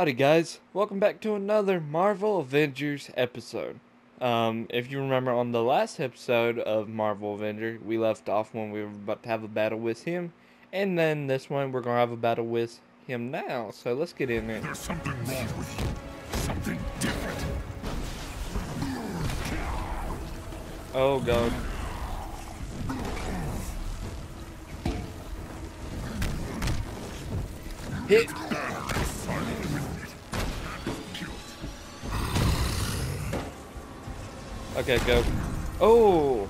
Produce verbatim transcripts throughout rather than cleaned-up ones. Howdy guys, welcome back to another Marvel Avengers episode. Um, if you remember on the last episode of Marvel Avengers, we left off when we were about to have a battle with him. And then this one, we're going to have a battle with him now, so let's get in there. There's something wrong with you, something different. Oh god. Hit! Okay, go. Oh!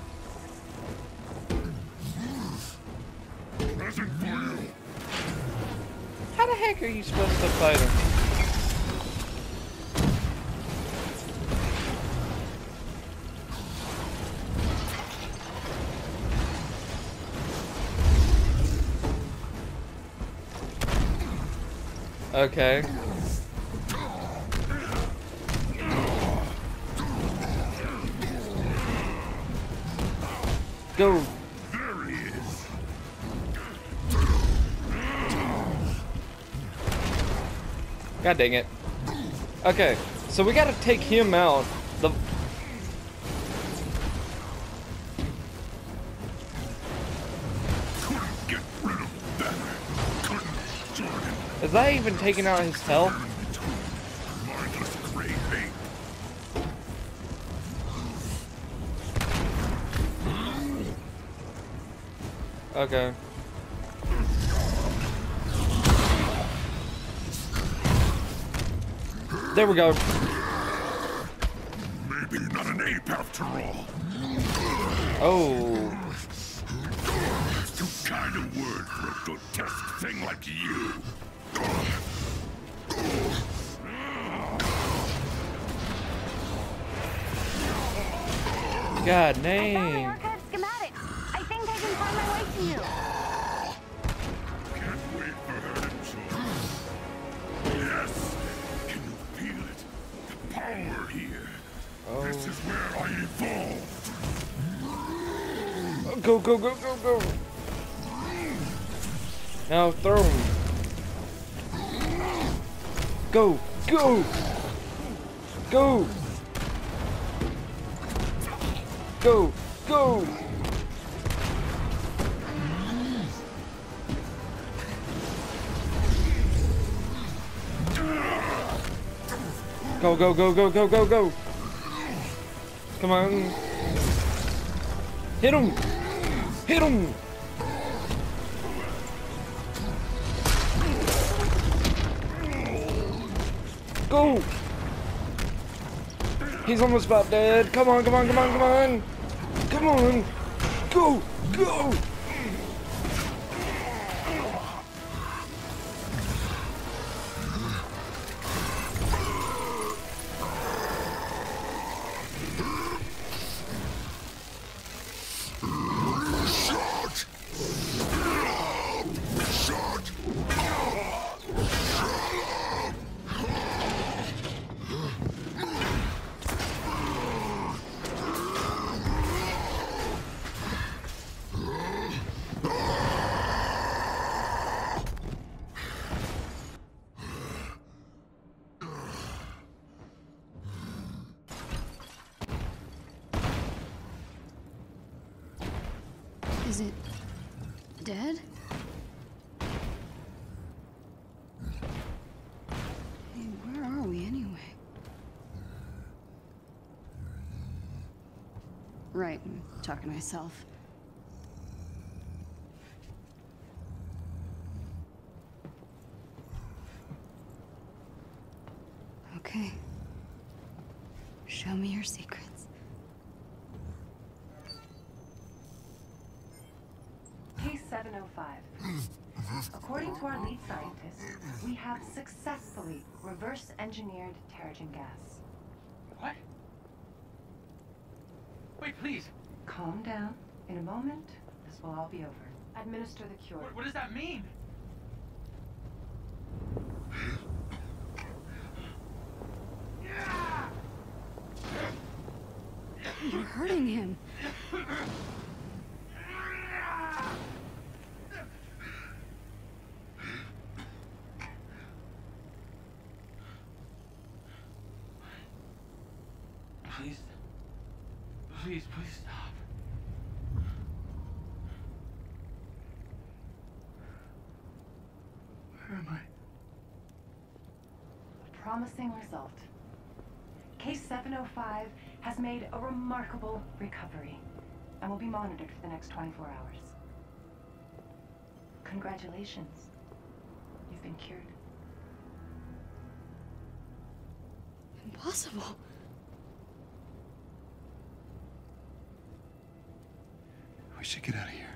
How the heck are you supposed to fight him? Okay. Go. There he is. God dang it. Okay, so we gotta take him out. The Couldn't get rid of Banner. Couldn't Jordan. Is that even taking out his health? Okay. There we go. Maybe not an ape after all. Oh. That's the kind of word for a grotesque thing like you. God name. This is where I evolved. Go, go, go, go, go. Now throw him. Go, go. Go. Go, go. Go, go, go, go, go, go, go. Come on. Hit him! Hit him! Go! He's almost about dead. Come on, come on, come on, come on! Come on! Go! Go! Is it dead? Hey, where are we anyway? Right, I'm talking to myself. Okay. Show me your secrets. According to our lead scientist, we have successfully reverse engineered Terrigen gas. What? Wait, please. Calm down. In a moment, this will all be over. Administer the cure. What, what does that mean? You're hurting him. Please, please, please stop. Where am I? A promising result. Case seven oh five has made a remarkable recovery and will be monitored for the next twenty-four hours. Congratulations. You've been cured. Impossible. We should get out of here.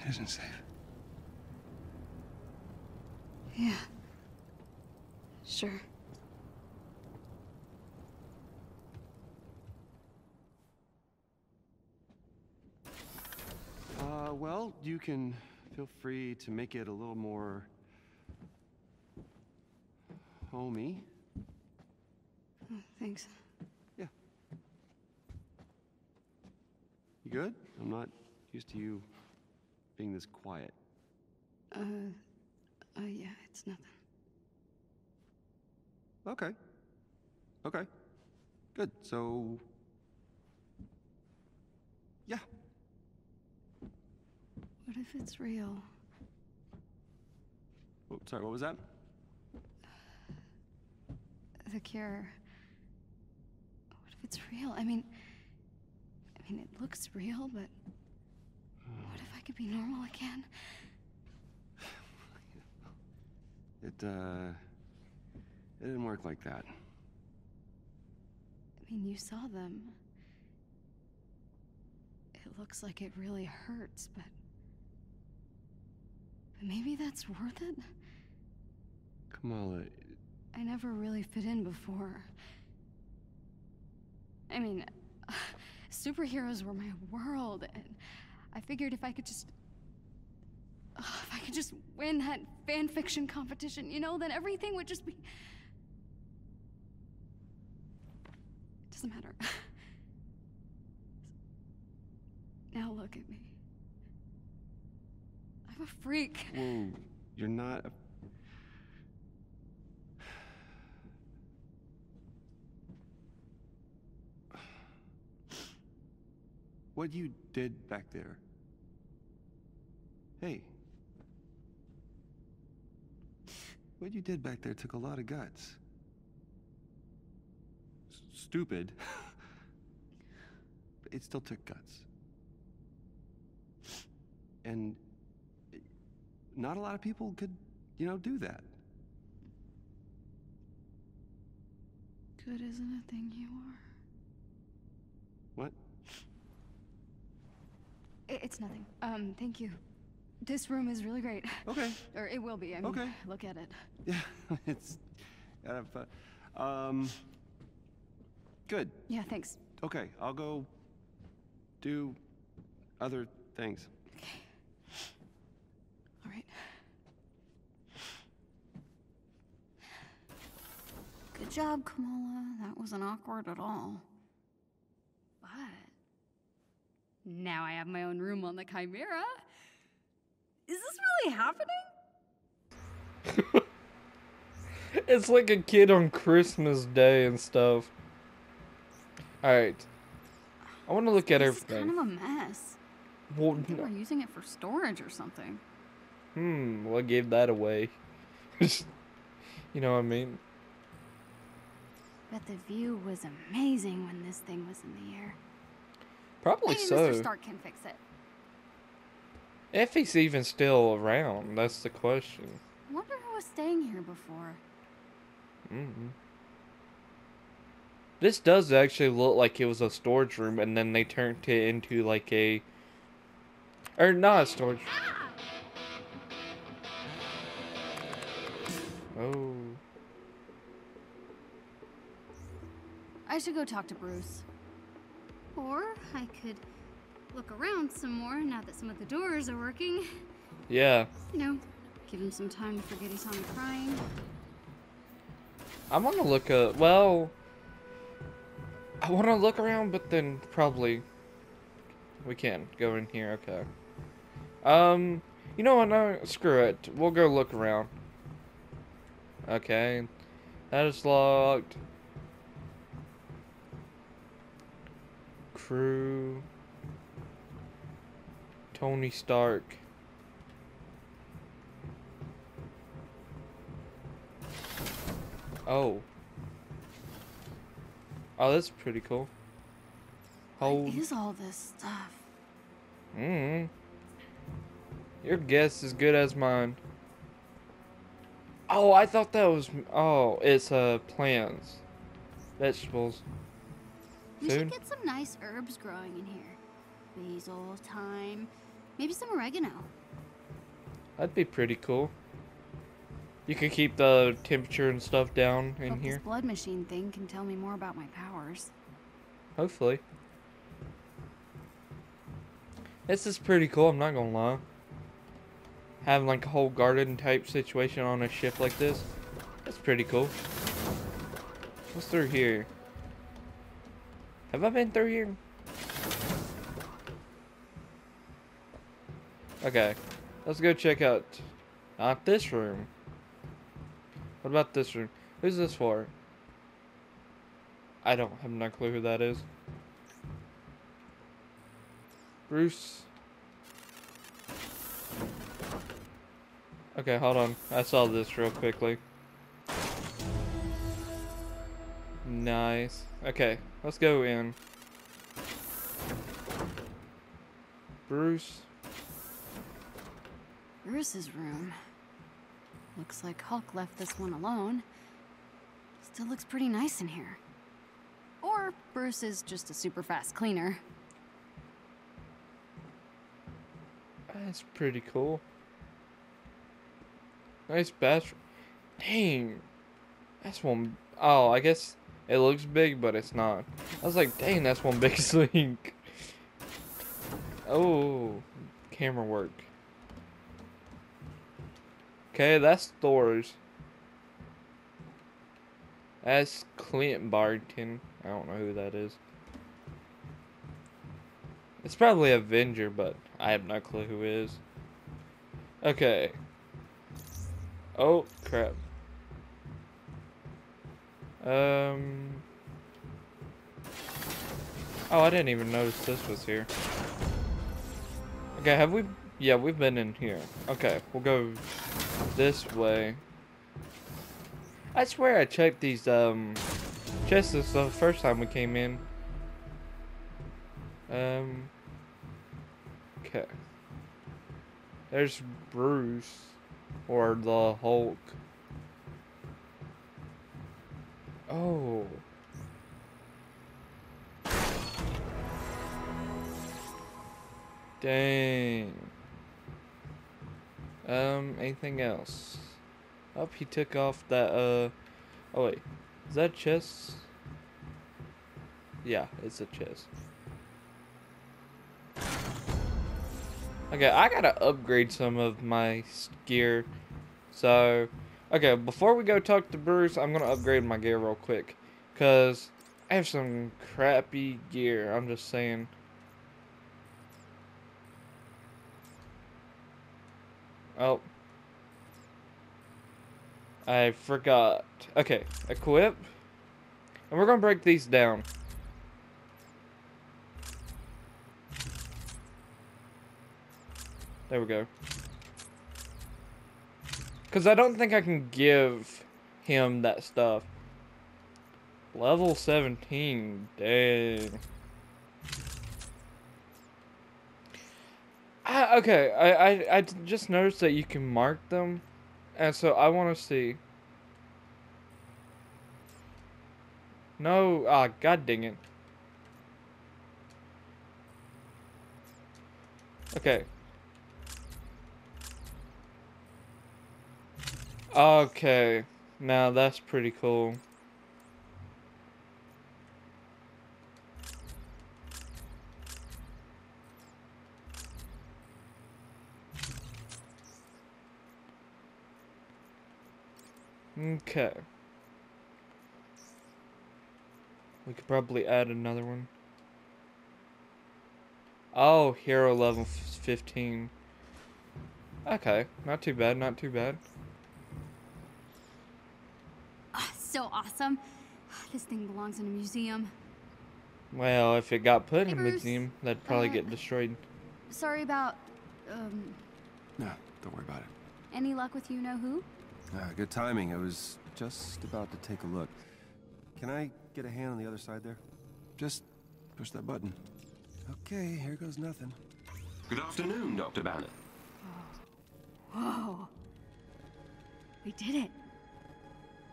It isn't safe. Yeah. Sure. Uh, well, you can feel free to make it a little more homey. Oh, thanks. Yeah. You good? I'm not used to you being this quiet. Uh, uh, yeah, it's nothing. Okay. Okay. Good. So, yeah. What if it's real? Oh, sorry, what was that? The cure. What if it's real? I mean, I mean, it looks real, but what if I could be normal again? It, uh, it didn't work like that. I mean, you saw them. It looks like it really hurts, but but maybe that's worth it? Kamala... I never really fit in before. I mean, uh, superheroes were my world, and I figured if I could just... Uh, if I could just win that fan fiction competition, you know, then everything would just be... It doesn't matter. Now look at me. I'm a freak. Whoa, you're not a... What you did back there. Hey. What you did back there took a lot of guts. S- stupid. But it still took guts. And not a lot of people could, you know, do that. Good isn't a thing you are. What? It's nothing. Um, thank you. This room is really great. Okay. Or it will be. I mean, okay. Look at it. Yeah, it's... out of fun. Um... Good. Yeah, thanks. Okay, I'll go... do... other things. Okay. All right. Good job, Kamala. That wasn't awkward at all. But... now I have my own room on the Chimera. Is this really happening? It's like a kid on Christmas Day and stuff. Alright. I want to look at this everything. It's kind of a mess. Well, I think we're using it for storage or something. Hmm, well, I gave that away. You know what I mean? But the view was amazing when this thing was in the air. Probably so. Mister Stark can fix it. If he's even still around, that's the question. I wonder who was staying here before. Mm-hmm. This does actually look like it was a storage room, and then they turned it into like a... or not a storage room. Oh. I should go talk to Bruce. Or I could look around some more now that some of the doors are working. Yeah. You know, give him some time to forget he's on the crying. I want to look up. Well, I want to look around, but then probably we can go in here. Okay. Um, you know what? No, screw it. We'll go look around. Okay, that is locked. crew. Tony Stark. Oh. Oh, that's pretty cool. What is all this stuff? Hmm. Your guess is good as mine. Oh, I thought that was. Oh, it's uh plants, vegetables, food. We should get some nice herbs growing in here. Basil, thyme, maybe some oregano. That'd be pretty cool. You could keep the temperature and stuff down in here. This blood machine thing can tell me more about my powers. Hopefully. This is pretty cool, I'm not gonna lie. Having like a whole garden type situation on a ship like this. That's pretty cool. What's through here? Have I been through here? Okay. Let's go check out. Not this room. What about this room? Who's this for? I don't have no clue who that is. Bruce. Okay, hold on. I saw this real quickly. Nice. Okay, let's go in. Bruce. Bruce's room. Looks like Hulk left this one alone. Still looks pretty nice in here. Or Bruce is just a super fast cleaner. That's pretty cool. Nice bathroom. Dang. That's one. Oh, I guess it looks big, but it's not. I was like, dang, that's one big sink. Oh, camera work. Okay, that's Thor's. That's Clint Barton. I don't know who that is. It's probably Avenger, but I have no clue who it is. Okay. Oh, crap. Um. Oh, I didn't even notice this was here. Okay, have we... Yeah, we've been in here. Okay, we'll go this way. I swear I checked these um chests and stuff the first time we came in. Um. Okay. There's Bruce. Or the Hulk. Oh. Dang. Um, anything else? Oh, he took off that, uh... Oh, wait. Is that a chest? Yeah, it's a chest. Okay, I gotta upgrade some of my gear. So, okay, before we go talk to Bruce, I'm gonna upgrade my gear real quick. Because I have some crappy gear, I'm just saying. Oh. I forgot. Okay, equip. And we're gonna break these down. There we go. Because I don't think I can give him that stuff. Level seventeen. Dang. I, okay, I, I, I just noticed that you can mark them. And so I want to see. No. Ah, god dang it. Okay. Okay, now that's pretty cool. Okay. We could probably add another one. Oh, hero level fifteen. Okay, not too bad, not too bad. So awesome. This thing belongs in a museum. Well, if it got put hey, in Bruce, with him, that'd probably uh, get destroyed. Sorry about, um... no, don't worry about it. Any luck with you-know-who? Uh, good timing. I was just about to take a look. Can I get a hand on the other side there? Just push that button. Okay, here goes nothing. Good afternoon, Doctor Banner. Oh. Whoa. We did it.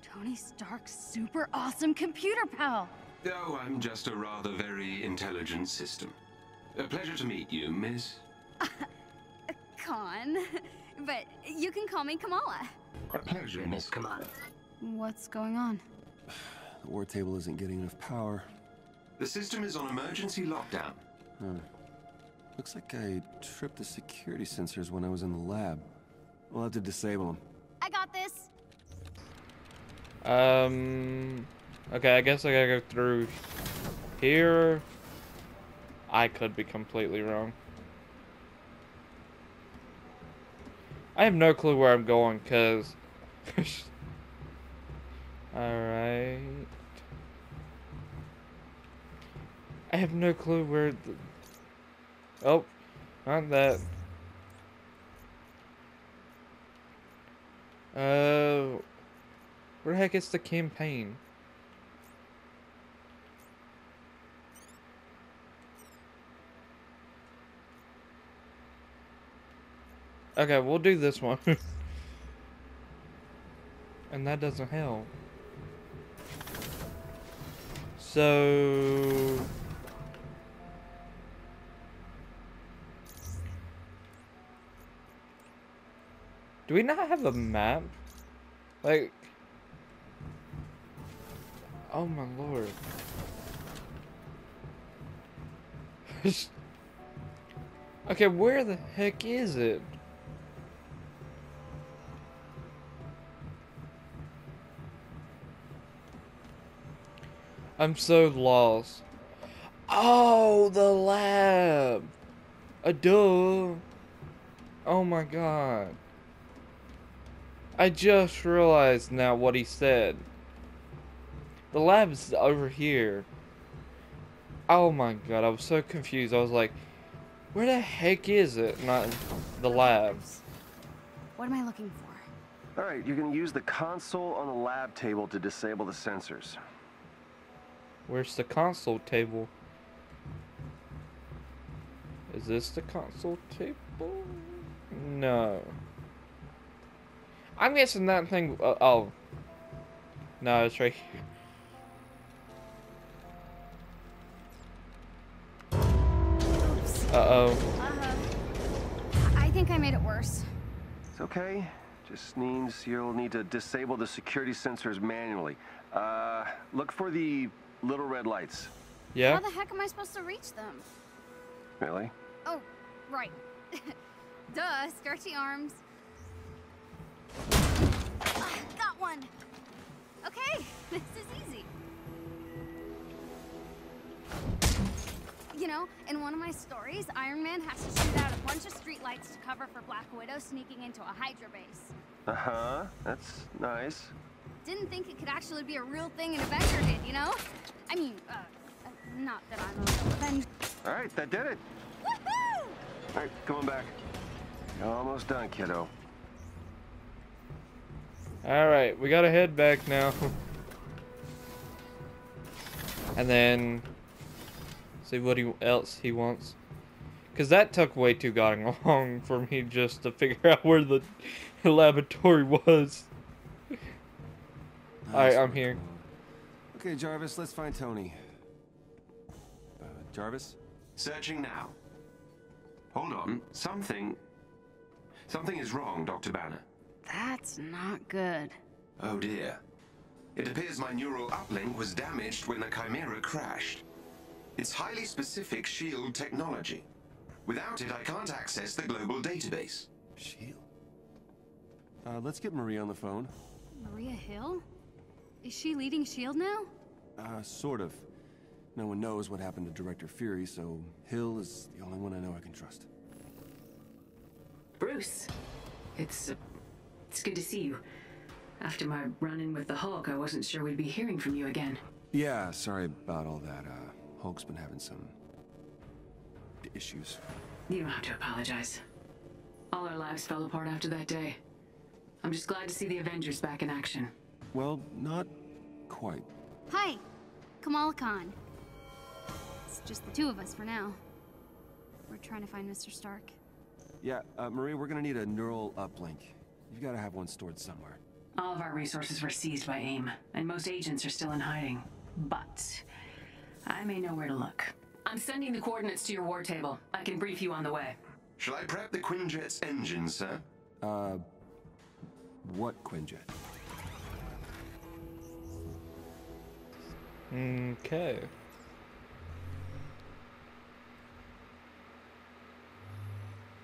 Tony Stark's super awesome computer pal. Oh, I'm just a rather very intelligent system. A pleasure to meet you, miss. Uh, Khan. But you can call me Kamala. A pleasure, Miss Kamala. What's going on? The war table isn't getting enough power. The system is on emergency lockdown. Hmm. Looks like I tripped the security sensors when I was in the lab. We'll have to disable them. I got this. Um... Okay, I guess I gotta go through here. I could be completely wrong. I have no clue where I'm going, cause... Alright... I have no clue where the... Oh, not that. Uh... Where the heck is the campaign? Okay, we'll do this one. And that doesn't help. So... do we not have a map? Like... oh my lord. Okay, where the heck is it? I'm so lost. Oh, the lab. A duh. Oh my god. I just realized now what he said. The lab's over here. Oh my god, I was so confused. I was like, where the heck is it? Not the labs. What am I looking for? Alright, you can use the console on the lab table to disable the sensors. Where's the console table? Is this the console table? No. I'm guessing that thing... Uh, oh. No, it's right here. Uh-oh. Uh-huh. I think I made it worse. It's okay. Just means you'll need to disable the security sensors manually. Uh, look for the... little red lights. Yeah. How the heck am I supposed to reach them? Really? Oh, right. Duh, stretchy arms. Ah, got one. Okay, this is easy. You know, in one of my stories, Iron Man has to shoot out a bunch of streetlights to cover for Black Widow sneaking into a Hydra base. Uh-huh, that's nice. Didn't think it could actually be a real thing an Avenger did, you know? I mean, uh, not that I'm an Avenger. All right, that did it. Woohoo! All right, come on back. You're almost done, kiddo. All right, we gotta head back now. And then see what he, else he wants. Because that took way too goddamn long for me just to figure out where the laboratory was. Alright, I'm here. Okay, Jarvis, let's find Tony. Uh, Jarvis? Searching now. Hold on. Something... something is wrong, Doctor Banner. That's not good. Oh dear. It appears my neural uplink was damaged when the Chimera crashed. It's highly specific S H I E L D technology. Without it, I can't access the global database. S H I E L D? Uh, let's get Maria on the phone. Maria Hill? Is she leading S H I E L D now? Uh, sort of. No one knows what happened to Director Fury, so Hill is the only one I know I can trust. Bruce, it's, uh, it's good to see you. After my run-in with the Hulk, I wasn't sure we'd be hearing from you again. Yeah, sorry about all that. Uh, Hulk's been having some issues. You don't have to apologize. All our lives fell apart after that day. I'm just glad to see the Avengers back in action. Well, not quite. Hi, Kamala Khan. It's just the two of us for now. We're trying to find Mister Stark. Yeah, uh, Maria, we're gonna need a neural uplink. You've gotta have one stored somewhere. All of our resources were seized by AIM, and most agents are still in hiding. But I may know where to look. I'm sending the coordinates to your war table. I can brief you on the way. Shall I prep the Quinjet's engine, sir? Uh, what Quinjet? Okay.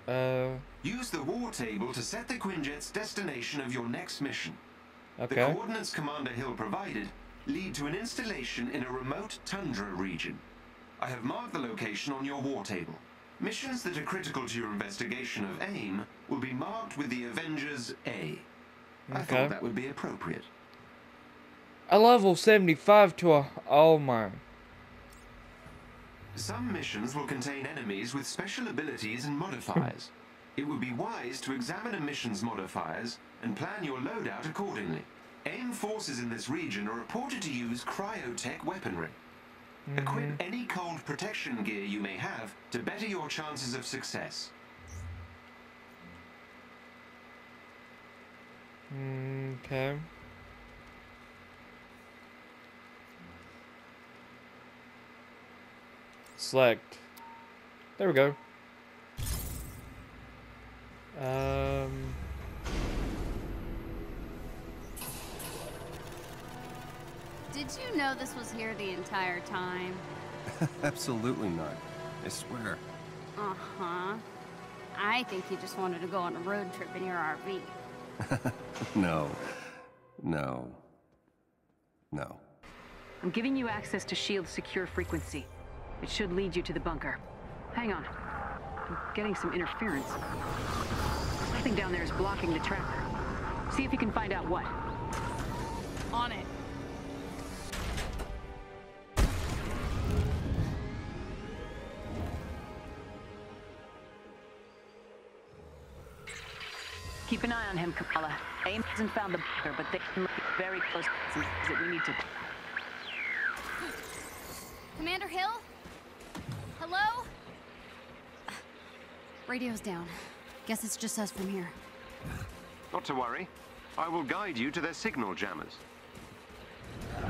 Uh, Use the war table to set the Quinjet's destination of your next mission. Okay. The coordinates Commander Hill provided lead to an installation in a remote tundra region. I have marked the location on your war table. Missions that are critical to your investigation of AIM will be marked with the Avengers A. Okay. I thought that would be appropriate. A level seventy-five to a... oh my. Some missions will contain enemies with special abilities and modifiers. It would be wise to examine a mission's modifiers and plan your loadout accordingly. AIM forces in this region are reported to use cryotech weaponry. Mm-hmm. Equip any cold protection gear you may have to better your chances of success. Okay. Select. There we go. Um. Did you know this was here the entire time? Absolutely not. I swear. Uh-huh. I think you just wanted to go on a road trip in your R V. No. No. No. I'm giving you access to S H I E L D secure frequency. It should lead you to the bunker. Hang on. I'm getting some interference. Something down there is blocking the tracker. See if you can find out what. On it. Keep an eye on him, Kamala. AIM hasn't found the bunker, but they can look very close to things that we need to... Commander Hill? Hello? Radio's down. Guess it's just us from here. Not to worry. I will guide you to their signal jammers. Hey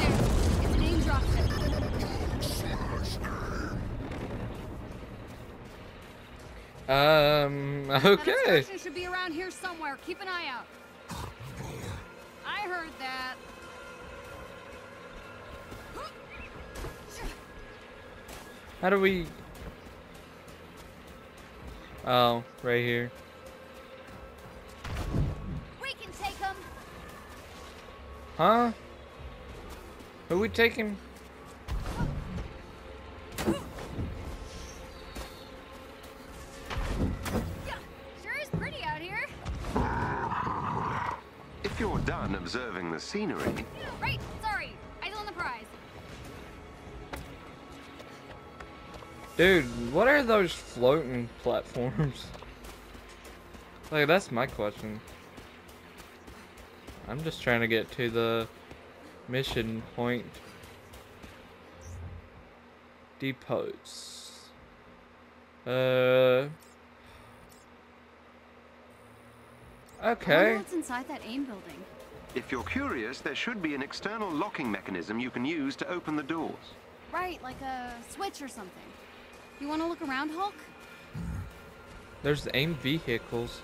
there. It's an AIM dropship. Um, okay. That explosion should be around here somewhere. Keep an eye out. I heard that. How do we... oh, right here. We can take him. Huh? Who we taking? Sure is pretty out here. If you're done observing the scenery... right. Dude, what are those floating platforms? Like, that's my question. I'm just trying to get to the mission point. Depots. Uh. Okay. What's inside that AIM building? If you're curious, there should be an external locking mechanism you can use to open the doors. Right, like a switch or something. You want to look around, Hulk? There's the AIM vehicles.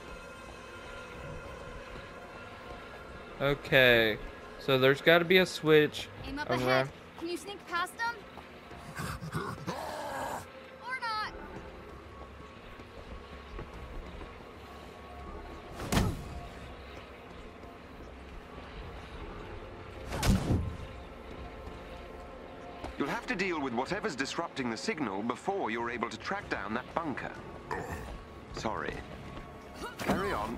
Okay, so there's got to be a switch. AIM up around. Ahead. Can you sneak past them? Or not? You'll have to deal with whatever's disrupting the signal before you're able to track down that bunker. Sorry. Carry on.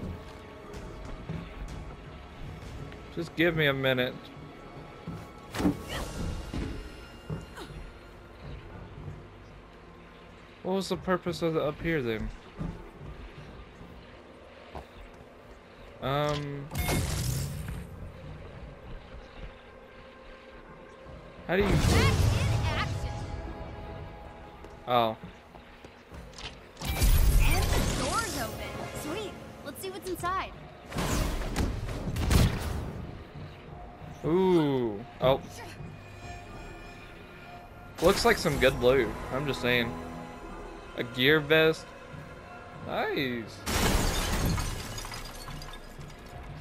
Just give me a minute. What was the purpose of the up here then? Um... How do you... Oh. And the door's open. Sweet. Let's see what's inside. Ooh. Oh. Looks like some good blue. I'm just saying. A gear vest. Nice.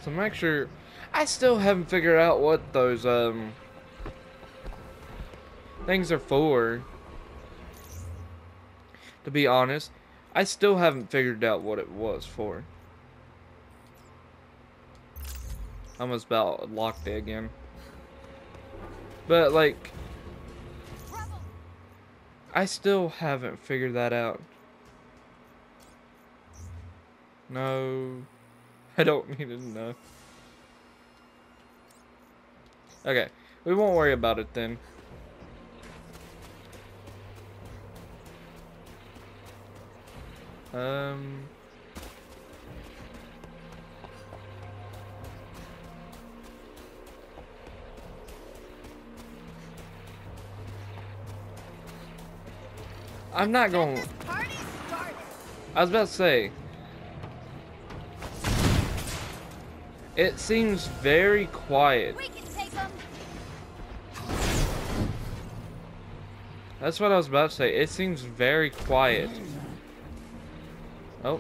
So make sure. I still haven't figured out what those um things are for. To be honest, I still haven't figured out what it was for. I almost about locked it again. But like, I still haven't figured that out. No, I don't need to know. Okay, we won't worry about it then. Um... I'm not going. I was about to say, it seems very quiet. We can take them. That's what I was about to say. It seems very quiet. Oh.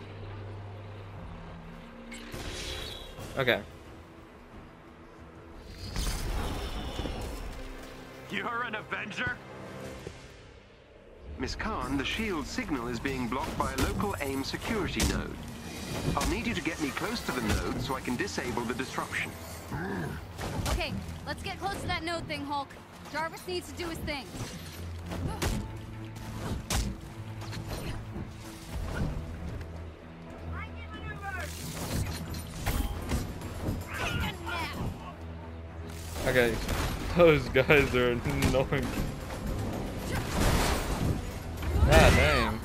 Okay. You're an Avenger? Miss Khan, the shield signal is being blocked by a local AIM security node. I'll need you to get me close to the node so I can disable the disruption. Okay, let's get close to that node thing, Hulk. Jarvis needs to do his thing. Okay, those guys are annoying. God damn.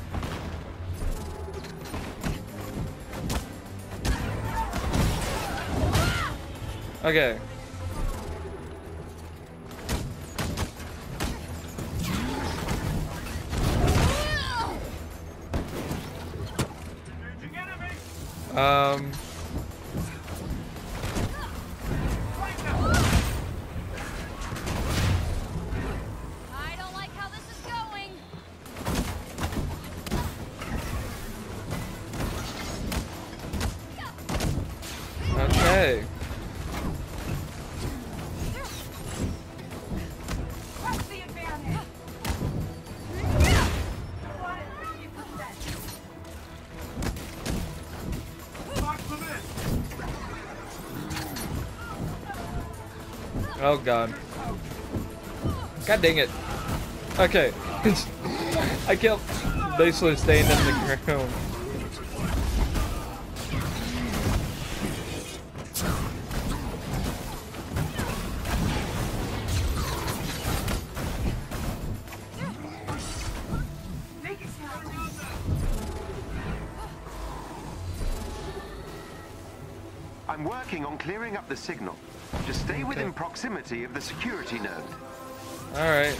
Okay. Um. Oh god. God dang it. Okay. I kept basically staying in the ground. I'm working on clearing up the signal. Just stay within proximity of the security node. All right.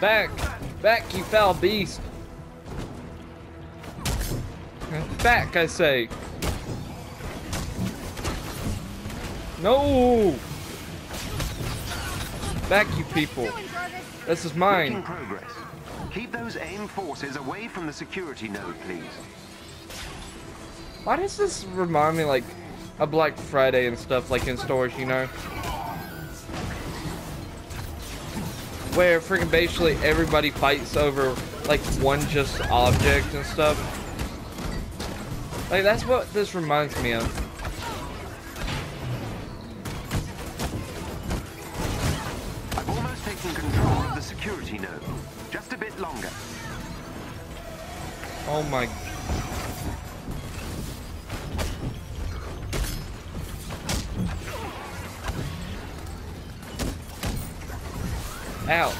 Back, back, you foul beast! Back, I say. No! Back, you people. This is mine. Progress. Keep those AIM forces away from the security node, please. Why does this remind me like a Black Friday and stuff like in stores, you know? Where freaking basically everybody fights over like one just object and stuff. Like that's what this reminds me of. Security node. Just a bit longer. Oh my. Out.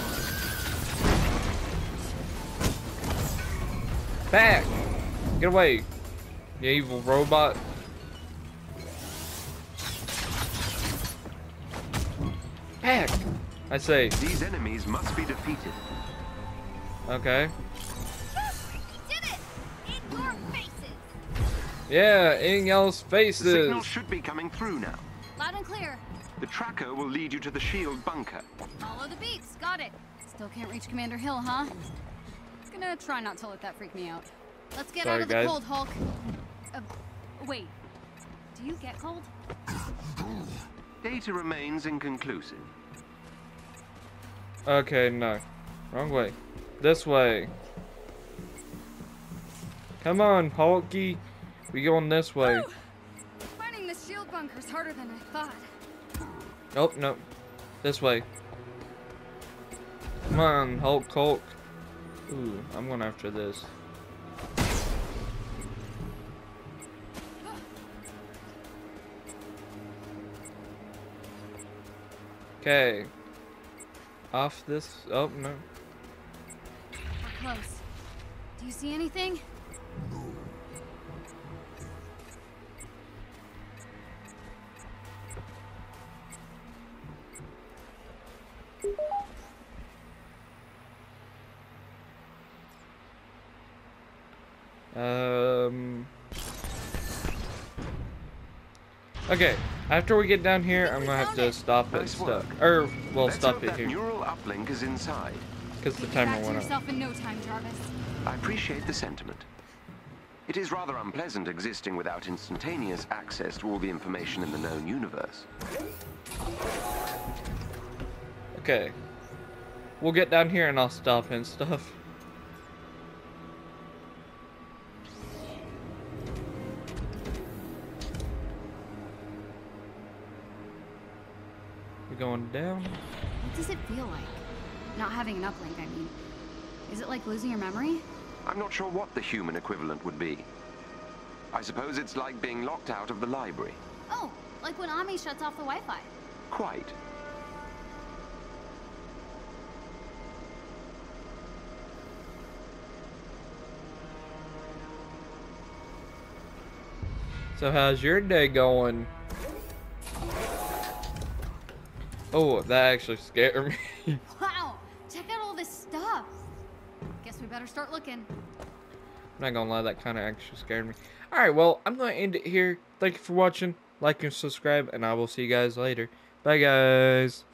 Back! Get away, you evil robot. Back! I say. These enemies must be defeated. Okay. We did it! In your faces! Yeah, in y'all's faces! The signal should be coming through now. Loud and clear. The tracker will lead you to the shield bunker. Follow the beeps, got it. Still can't reach Commander Hill, huh? Gonna try not to let that freak me out. Let's get Sorry, out of the guys. cold, Hulk. Uh, wait, do you get cold? Data remains inconclusive. Okay, no. Wrong way. This way. Come on, Hulky. We going this way. Woo! Finding the shield bunker is harder than I thought. Nope, nope. This way. Come on, Hulk, Hulk. Ooh, I'm going after this. Okay. Off this. Oh, no. We're close. Do you see anything? Um. Okay. After we get down here, I'm gonna have to stop it. Nice stuff. Or, well, Let's stop it that here. Neural uplink is inside. Because the timer went up. In no time, Jarvis. I appreciate the sentiment. It is rather unpleasant existing without instantaneous access to all the information in the known universe. Okay. We'll get down here and I'll stop and stuff. Going down. What does it feel like? Not having an uplink, I mean. Is it like losing your memory? I'm not sure what the human equivalent would be. I suppose it's like being locked out of the library. Oh, like when Ami shuts off the Wi-Fi. Quite. So how's your day going? Oh, that actually scared me. Wow, check out all this stuff. Guess we better start looking. I'm not gonna lie, that kind of actually scared me. All right, well, I'm gonna end it here. Thank you for watching. Like and subscribe, and I will see you guys later. Bye, guys.